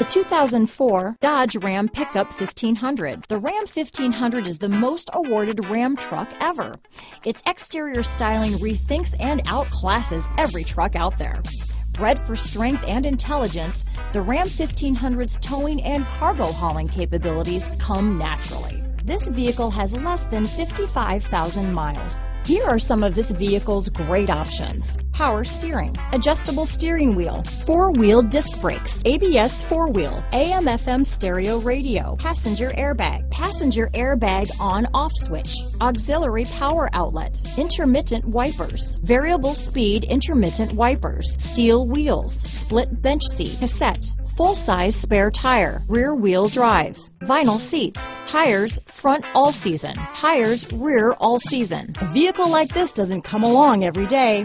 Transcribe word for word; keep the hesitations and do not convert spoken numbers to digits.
The two thousand four Dodge Ram Pickup fifteen hundred. The Ram fifteen hundred is the most awarded Ram truck ever. Its exterior styling rethinks and outclasses every truck out there. Bred for strength and intelligence, the Ram fifteen hundred's towing and cargo hauling capabilities come naturally. This vehicle has less than fifty-five thousand miles. Here are some of this vehicle's great options: power steering, adjustable steering wheel, four-wheel disc brakes, A B S four-wheel, A M F M stereo radio, passenger airbag, passenger airbag on-off switch, auxiliary power outlet, intermittent wipers, variable speed intermittent wipers, steel wheels, split bench seat, cassette, full-size spare tire, rear wheel drive, vinyl seats, tires front all season, tires rear all season. A vehicle like this doesn't come along every day.